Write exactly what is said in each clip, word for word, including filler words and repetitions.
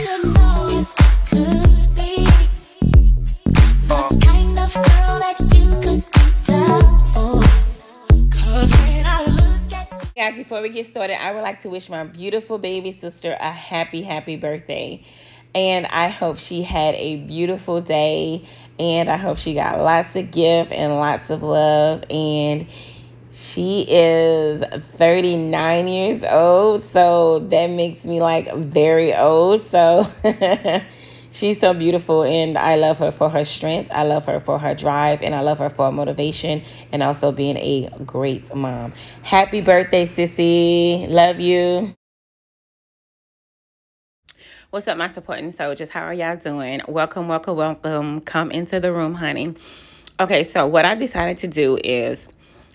Guys, before we get started, I would like to wish my beautiful baby sister a happy, happy birthday. And I hope she had a beautiful day. And I hope she got lots of gifts and lots of love. And she is thirty-nine years old. So that makes me like very old. So she's so beautiful. And I love her for her strength. I love her for her drive. And I love her for motivation and also being a great mom. Happy birthday, sissy. Love you. What's up, my supporting soldiers? How are y'all doing? Welcome, welcome, welcome. Come into the room, honey. Okay, so what I've decided to do is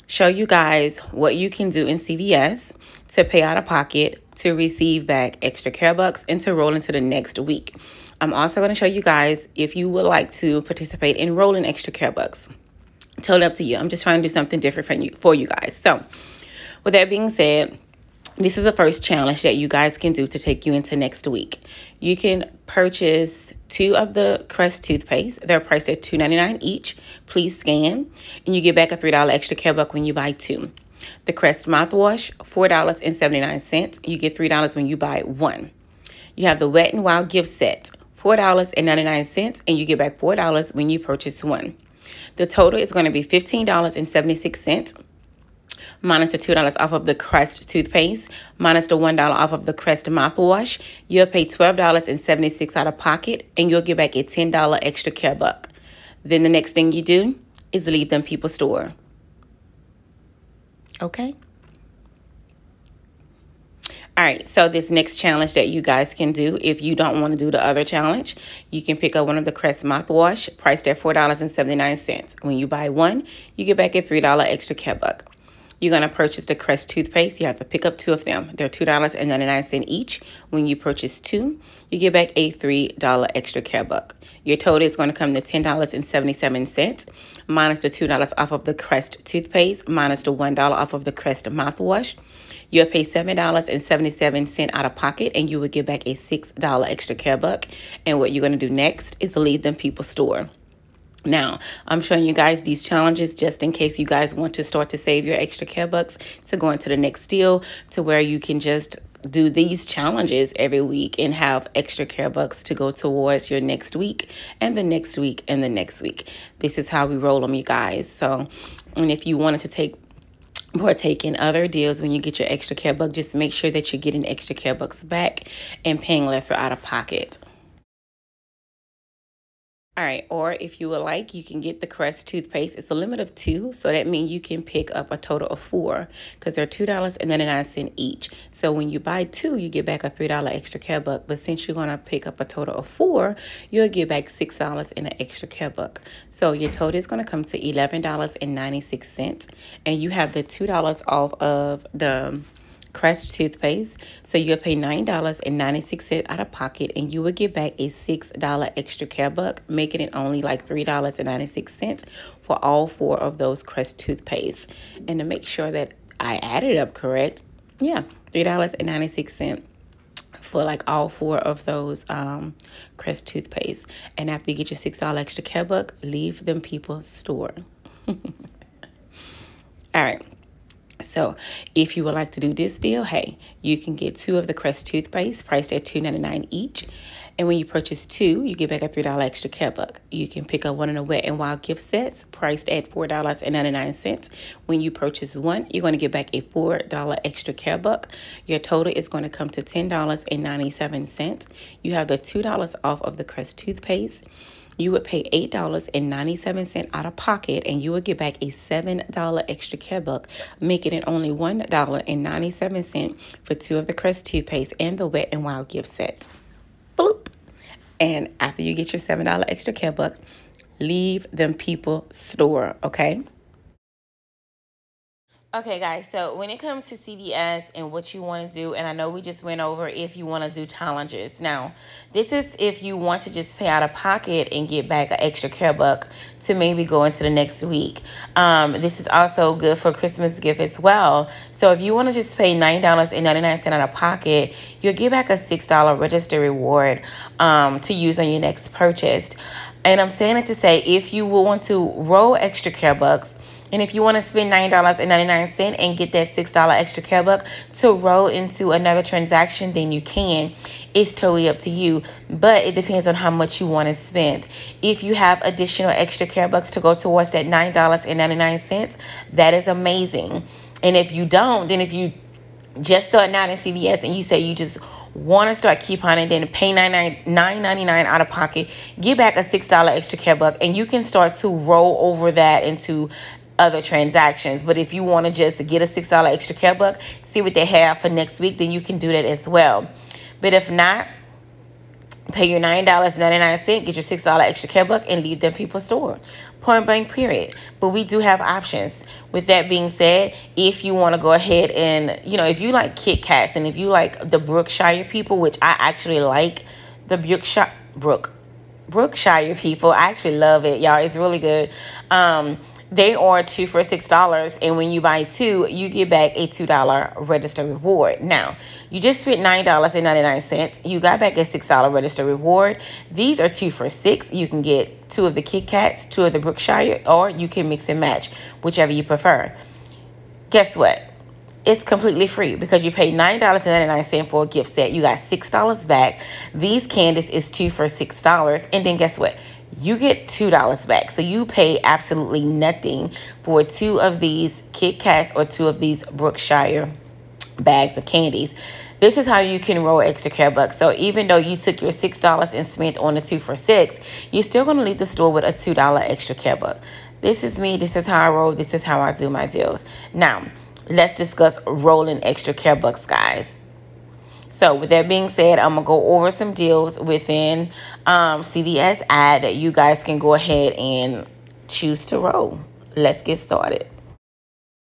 show you guys what you can do in C V S to pay out of pocket, to receive back extra care bucks, and to roll into the next week. I'm also going to show you guys if you would like to participate in rolling extra care bucks. Totally up to you. I'm just trying to do something different for you, for you guys. So with that being said, this is the first challenge that you guys can do to take you into next week. You can purchase two of the Crest toothpaste. They're priced at two ninety-nine each. Please scan, and you get back a three dollar extra care buck when you buy two. The Crest mouthwash, four seventy-nine. You get three dollars when you buy one. You have the Wet n Wild gift set, four ninety-nine, and you get back four dollars when you purchase one. The total is going to be fifteen seventy-six. Minus the two dollars off of the Crest toothpaste, minus the one dollar off of the Crest mouthwash, you'll pay twelve seventy-six out of pocket, and you'll get back a ten dollar extra care buck. Then the next thing you do is leave them people's store. Okay? All right, so this next challenge that you guys can do, if you don't want to do the other challenge, you can pick up one of the Crest mouthwash, priced at four seventy-nine. When you buy one, you get back a three dollar extra care buck. You're going to purchase the Crest toothpaste. You have to pick up two of them. They're two ninety-nine each. When you purchase two, you get back a three dollar extra care buck. Your total is going to come to ten seventy-seven, minus the two dollars off of the Crest toothpaste, minus the one dollar off of the Crest mouthwash. You'll pay seven seventy-seven out of pocket, and you will get back a six dollar extra care buck. And what you're going to do next is leave them people's store. Now, I'm showing you guys these challenges just in case you guys want to start to save your extra care bucks to go into the next deal, to where you can just do these challenges every week and have extra care bucks to go towards your next week and the next week and the next week. This is how we roll them, you guys. So, and if you wanted to take partake in other deals when you get your extra care buck, just make sure that you're getting extra care bucks back and paying lesser out of pocket. All right, or if you would like, you can get the Crest toothpaste. It's a limit of two, so that means you can pick up a total of four because they're two ninety-nine each. So when you buy two, you get back a three dollar extra care buck. But since you're going to pick up a total of four, you'll get back six dollars in an extra care buck. So your total is going to come to eleven ninety-six, and you have the two dollars off of the Crest toothpaste, so you'll pay nine ninety-six out of pocket, and you will get back a six dollar extra care buck, making it only like three ninety-six for all four of those Crest toothpaste. And to make sure that I added up correct, yeah, three ninety-six for like all four of those um, Crest toothpaste. And after you get your six dollar extra care buck, leave them people's store. All right. So if you would like to do this deal, hey, you can get two of the Crest toothpaste priced at two ninety-nine each. And when you purchase two, you get back a three dollar extra care buck. You can pick up one of the Wet n Wild gift sets priced at four ninety-nine. When you purchase one, you're going to get back a four dollar extra care buck. Your total is going to come to ten ninety-seven. You have the two dollars off of the Crest toothpaste. You would pay eight ninety-seven out of pocket, and you would get back a seven dollar extra care buck, making it only one ninety-seven for two of the Crest toothpaste and the Wet n Wild gift sets. Bloop. And after you get your seven dollar extra care buck, leave them people store, okay? Okay, guys, so when it comes to C V S and what you want to do, and I know we just went over if you want to do challenges. Now, this is if you want to just pay out of pocket and get back an extra care buck to maybe go into the next week. Um, this is also good for Christmas gift as well. So if you want to just pay nine dollars and ninety-nine cents out of pocket, you'll get back a six dollar register reward um, to use on your next purchase. And I'm saying it to say if you will want to roll extra care bucks, and if you want to spend nine dollars and ninety-nine cents and get that six dollar extra care buck to roll into another transaction, then you can. It's totally up to you, but it depends on how much you want to spend. If you have additional extra care bucks to go towards that nine dollars and ninety-nine cents, that is amazing. And if you don't, then if you just start out in C V S and you say you just want to start couponing, then pay nine ninety-nine out of pocket, get back a six dollar extra care buck, and you can start to roll over that into other transactions. But if you want to just get a six dollar extra care buck, see what they have for next week, then you can do that as well. But if not, pay your nine dollars and ninety-nine cents, get your six dollar extra care buck, and leave them people's store, point blank period. But we do have options. With that being said, if you want to go ahead and, you know, if you like Kit Kats and if you like the Brookshire people, which I actually like the Brookshire Brook Brookshire people, I actually love it, y'all. It's really good. um They are two for six dollars, and when you buy two, you get back a two dollar register reward. Now, you just spent nine dollars and ninety-nine cents. You got back a six dollar register reward. These are two for six. You can get two of the Kit Kats, two of the Brookshire, or you can mix and match, whichever you prefer. Guess what? It's completely free because you paid nine dollars and ninety-nine cents for a gift set. You got six dollars back. These candies is two for six dollars, and then guess what? You get two dollars back. So you pay absolutely nothing for two of these Kit Kats or two of these Brookshire bags of candies. This is how you can roll extra care bucks. So even though you took your six dollars and spent on a two for six, you're still going to leave the store with a two dollar extra care buck. This is me. This is how I roll. This is how I do my deals. Now, let's discuss rolling extra care bucks, guys. So with that being said, I'm going to go over some deals within um, C V S ad that you guys can go ahead and choose to roll. Let's get started.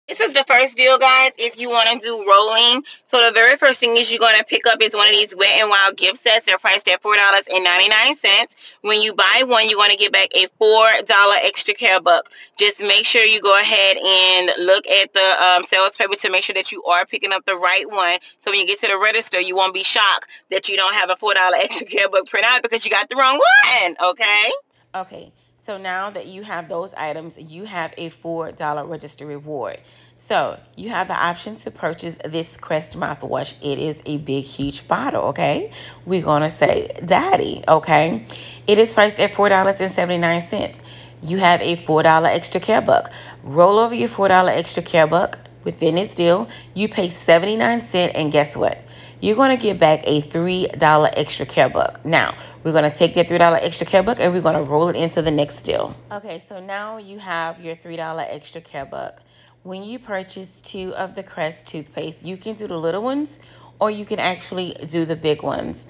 This is the first deal, guys, if you want to do rolling. So the very first thing is you're going to pick up is one of these Wet n Wild gift sets. They're priced at four dollars and ninety-nine cents. When you buy one, you're going to get back a four dollar extra care buck. Just make sure you go ahead and look at the um, sales paper to make sure that you are picking up the right one. So when you get to the register, you won't be shocked that you don't have a four dollar extra care buck printout because you got the wrong one, okay? Okay. So now that you have those items, you have a four dollar register reward. So you have the option to purchase this Crest mouthwash. It is a big, huge bottle, okay? We're going to say daddy, okay? It is priced at four dollars and seventy-nine cents. You have a four dollar extra care buck. Roll over your four dollar extra care buck within this deal. You pay seventy-nine cents, and guess what? You're going to get back a three dollar extra care buck. Now, we're going to take that three dollar extra care buck and we're going to roll it into the next deal. Okay, so now you have your three dollar extra care buck. When you purchase two of the Crest toothpaste, you can do the little ones or you can actually do the big ones.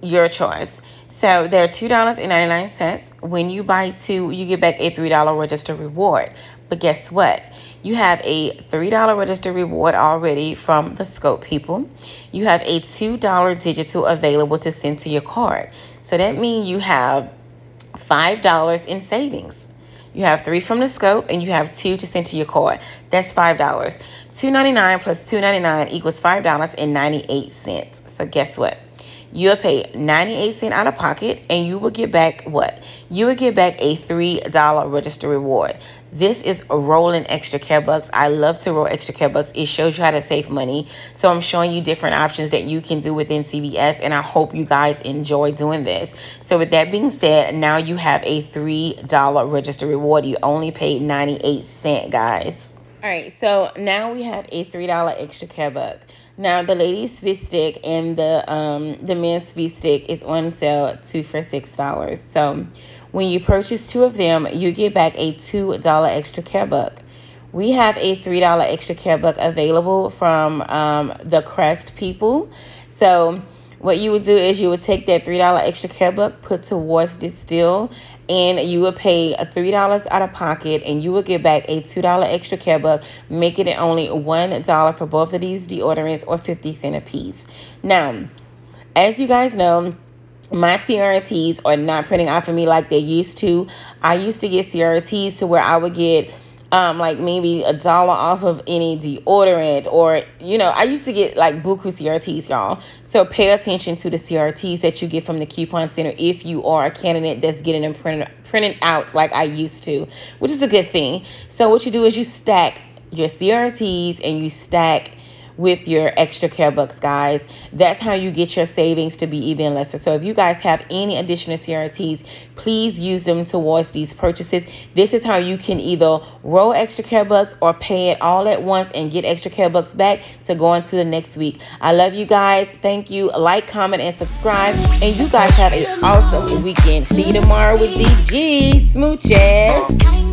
Your choice. So they're two dollars and ninety-nine cents. When you buy two, you get back a three dollar register reward. But guess what? You have a three dollar register reward already from the Scope people. You have a two dollar digital available to send to your card. So that means you have five dollars in savings. You have three from the Scope and you have two to send to your card. That's five dollars. two ninety-nine plus two ninety-nine equals five dollars and ninety-eight cents. So guess what? You'll pay ninety-eight cents out of pocket and you will get back what? You will get back a three dollar register reward. This is rolling extra care bucks. I love to roll extra care bucks. It shows you how to save money. So I'm showing you different options that you can do within C V S, and I hope you guys enjoy doing this. So with that being said, now you have a three dollar register reward. You only paid ninety-eight cents, guys. All right, so now we have a three dollar extra care buck. Now, the ladies' Speed stick and the um the men's Speed stick is on sale two for six dollars. So, when you purchase two of them, you get back a two dollar extra care buck. We have a three dollar extra care buck available from um the Crest people. So, What you would do is you would take that three dollar extra care buck, put towards this deal, and you would pay three dollars out of pocket, and you would get back a two dollar extra care buck, making it only one dollar for both of these deodorants, or fifty cents a piece. Now, as you guys know, my C R Ts are not printing out for me like they used to. I used to get C R Ts to where I would get um like maybe a dollar off of any deodorant, or you know, I used to get like buku C R Ts, y'all. So pay attention to the C R Ts that you get from the coupon center if you are a candidate that's getting them printed printed out like I used to, which is a good thing. So what you do is you stack your C R Ts and you stack with your extra care bucks, guys. That's how you get your savings to be even lesser. So if you guys have any additional C R Ts, please use them towards these purchases. This is how you can either roll extra care bucks or pay it all at once and get extra care bucks back to go into the next week. I love you guys. Thank you. Like, comment, and subscribe. And you guys have an awesome weekend. See you tomorrow with D G. Smooches.